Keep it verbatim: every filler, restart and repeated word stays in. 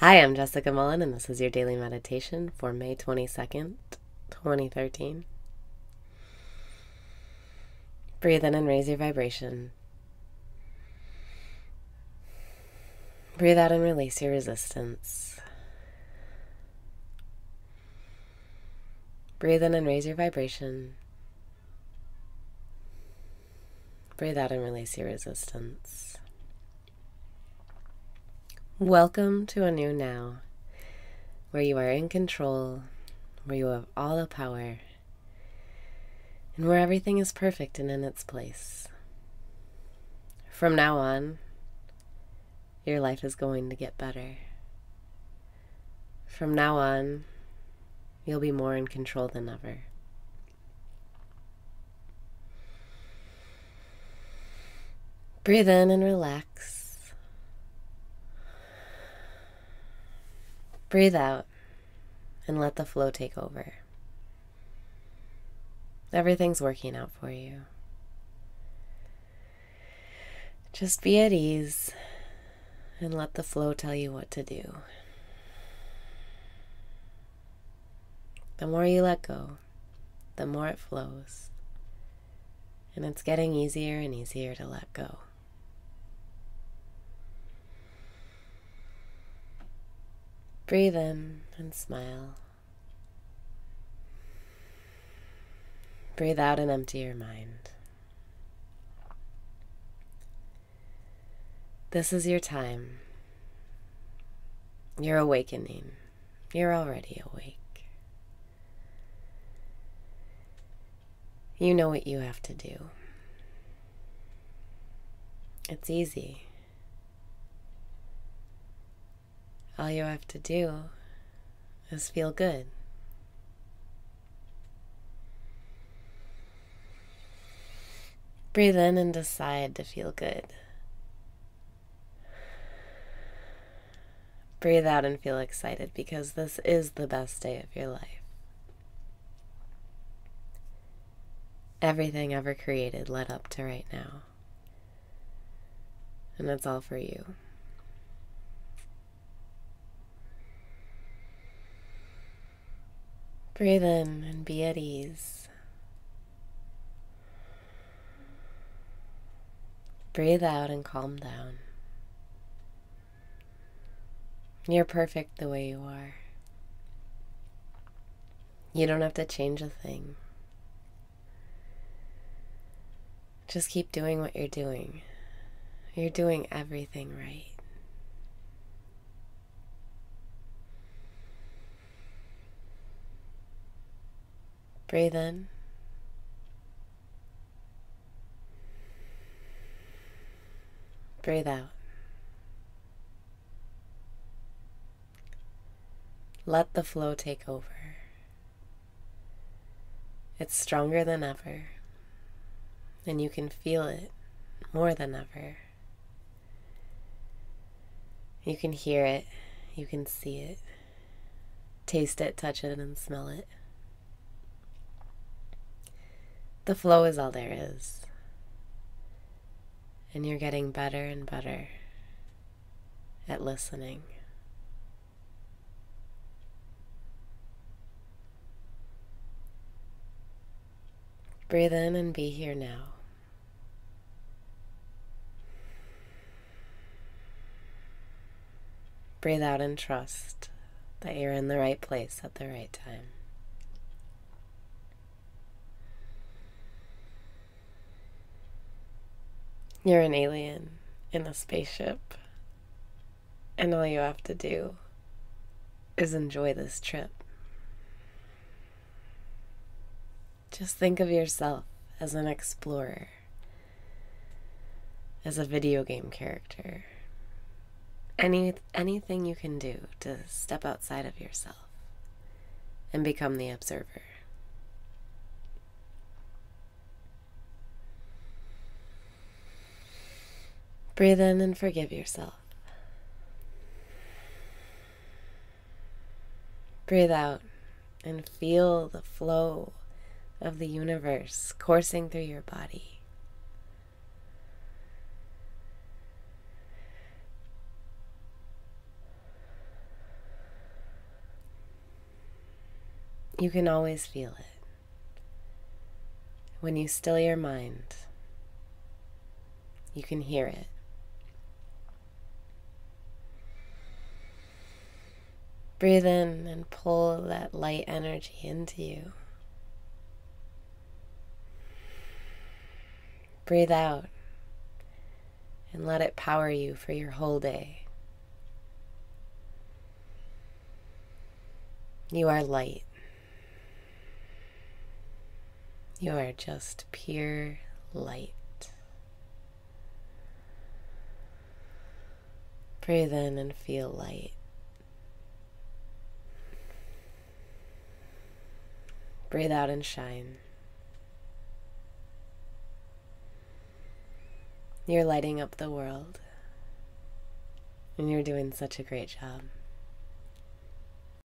Hi, I'm Jessica Mullen, and this is your daily meditation for May twenty-second, twenty thirteen. Breathe in and raise your vibration. Breathe out and release your resistance. Breathe in and raise your vibration. Breathe out and release your resistance. Welcome to a new now, where you are in control, where you have all the power, and where everything is perfect and in its place. From now on, your life is going to get better. From now on, you'll be more in control than ever. Breathe in and relax. Breathe out and let the flow take over. Everything's working out for you. Just be at ease and let the flow tell you what to do. The more you let go, the more it flows. And it's getting easier and easier to let go. Breathe in and smile. Breathe out and empty your mind. This is your time. You're awakening. You're already awake. You know what you have to do. It's easy. All you have to do is feel good. Breathe in and decide to feel good. Breathe out and feel excited, because this is the best day of your life. Everything ever created led up to right now. And that's all for you. Breathe in and be at ease. Breathe out and calm down. You're perfect the way you are. You don't have to change a thing. Just keep doing what you're doing. You're doing everything right. Breathe in. Breathe out. Let the flow take over. It's stronger than ever, and you can feel it more than ever. You can hear it, you can see it, taste it, touch it, and smell it. The flow is all there is, and you're getting better and better at listening. Breathe in and be here now. Breathe out and trust that you're in the right place at the right time. You're an alien in a spaceship, and all you have to do is enjoy this trip. Just think of yourself as an explorer, as a video game character, any anything you can do to step outside of yourself and become the observer. Breathe in and forgive yourself. Breathe out and feel the flow of the universe coursing through your body. You can always feel it. When you still your mind, you can hear it. Breathe in and pull that light energy into you. Breathe out and let it power you for your whole day. You are light. You are just pure light. Breathe in and feel light. Breathe out and shine. You're lighting up the world, and you're doing such a great job.